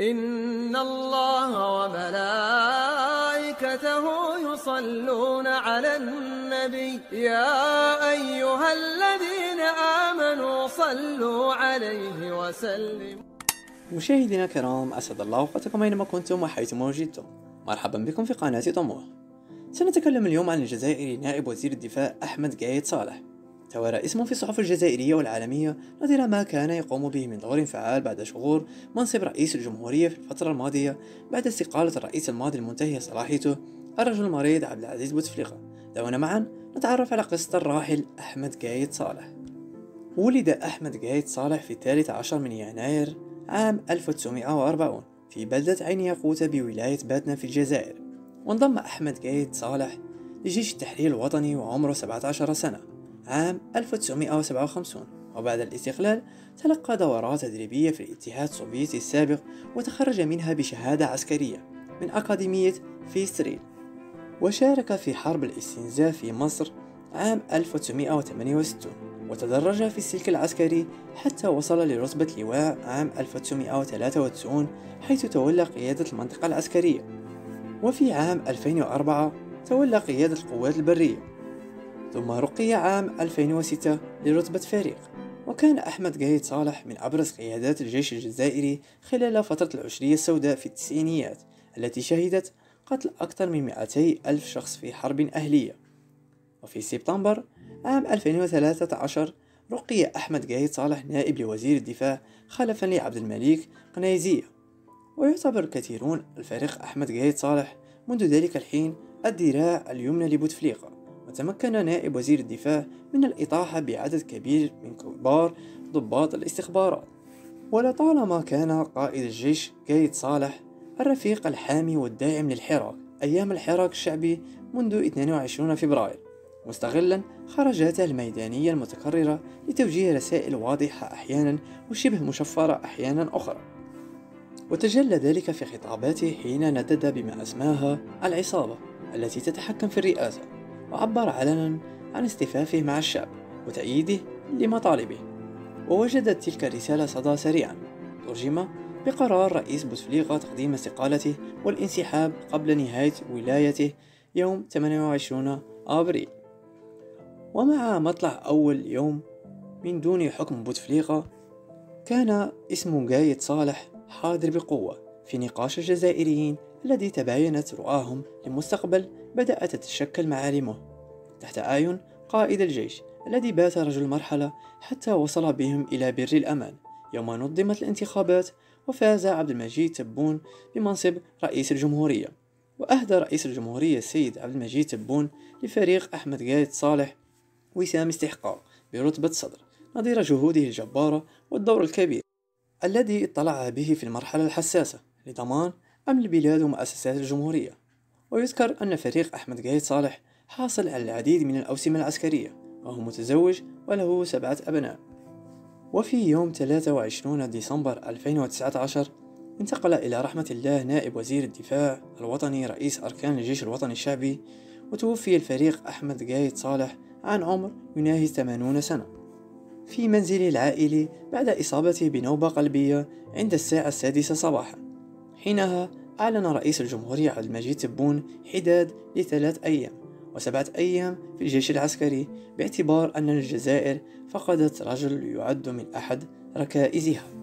إن الله وملائكته يصلون على النبي يا أيها الذين آمنوا صلوا عليه وسلموا. مشاهدينا الكرام، أسعد الله أوقاتكم أينما كنتم وحيثما وجدتم. مرحبا بكم في قناة طموح. سنتكلم اليوم عن الجزائري نائب وزير الدفاع أحمد قايد صالح. توارى اسمه في الصحف الجزائرية والعالمية نظير ما كان يقوم به من دور فعال بعد شهور منصب رئيس الجمهورية في الفترة الماضية بعد استقالة الرئيس الماضي المنتهية صلاحيته الرجل المريض عبد العزيز بوتفليقة. دعونا معا نتعرف على قصة الراحل أحمد قايد صالح. ولد أحمد قايد صالح في 13 من يناير عام 1940 في بلدة عين ياقوت بولاية باتنة في الجزائر. وانضم أحمد قايد صالح لجيش التحرير الوطني وعمره 17 سنة عام 1957. وبعد الاستقلال تلقى دورات تدريبية في الاتحاد السوفيتي السابق وتخرج منها بشهادة عسكرية من أكاديمية فيستريل. وشارك في حرب الاستنزاف في مصر عام 1968 وتدرج في السلك العسكري حتى وصل لرتبة لواء عام 1993 حيث تولى قيادة المنطقة العسكرية. وفي عام 2004 تولى قيادة القوات البرية، ثم رقي عام 2006 لرتبة فريق. وكان أحمد قايد صالح من أبرز قيادات الجيش الجزائري خلال فترة العشرية السوداء في التسعينيات التي شهدت قتل أكثر من 200,000 شخص في حرب أهلية. وفي سبتمبر عام 2013 رقي أحمد قايد صالح نائب لوزير الدفاع خلفا لعبد المليك قنايزية. ويعتبر كثيرون الفريق أحمد قايد صالح منذ ذلك الحين الذراع اليمنى لبوتفليقة. وتمكن نائب وزير الدفاع من الإطاحة بعدد كبير من كبار ضباط الاستخبارات. ولطالما كان قائد الجيش قايد صالح الرفيق الحامي والداعم للحراك أيام الحراك الشعبي منذ 22 فبراير، مستغلا خرجاته الميدانية المتكررة لتوجيه رسائل واضحة أحيانا وشبه مشفرة أحيانا أخرى. وتجلى ذلك في خطاباته حين ندد بما أسماها العصابة التي تتحكم في الرئاسة، وعبر علنا عن استفافه مع الشعب وتأييده لمطالبه. ووجدت تلك الرسالة صدى سريعا، ترجم بقرار رئيس بوتفليقة تقديم استقالته والانسحاب قبل نهاية ولايته يوم 28 أبريل. ومع مطلع أول يوم من دون حكم بوتفليقة كان اسم قايد صالح حاضر بقوة في نقاش الجزائريين الذي تباينت رؤاهم لمستقبل بدأت تتشكل معالمه تحت أعين قائد الجيش الذي بات رجل مرحلة حتى وصل بهم إلى بر الأمان يوم نظمت الانتخابات. وفاز عبد المجيد تبون بمنصب رئيس الجمهورية، وأهدى رئيس الجمهورية السيد عبد المجيد تبون لفريق أحمد قايد صالح وسام استحقاق برتبة صدر نظير جهوده الجبارة والدور الكبير الذي اطلع به في المرحلة الحساسة لضمان أمن البلاد ومؤسسات الجمهورية. ويذكر أن فريق أحمد قايد صالح حاصل على العديد من الأوسمة العسكرية وهو متزوج وله 7 أبناء. وفي يوم 23 ديسمبر 2019 انتقل إلى رحمة الله نائب وزير الدفاع الوطني رئيس أركان الجيش الوطني الشعبي. وتوفي الفريق أحمد قايد صالح عن عمر يناهز 80 سنة في منزله العائلي بعد إصابته بنوبة قلبية عند الساعة 6 صباحا. حينها أعلن رئيس الجمهورية عبد المجيد تبون حداد ل3 أيام و7 أيام في الجيش العسكري باعتبار أن الجزائر فقدت رجل يعد من أحد ركائزها.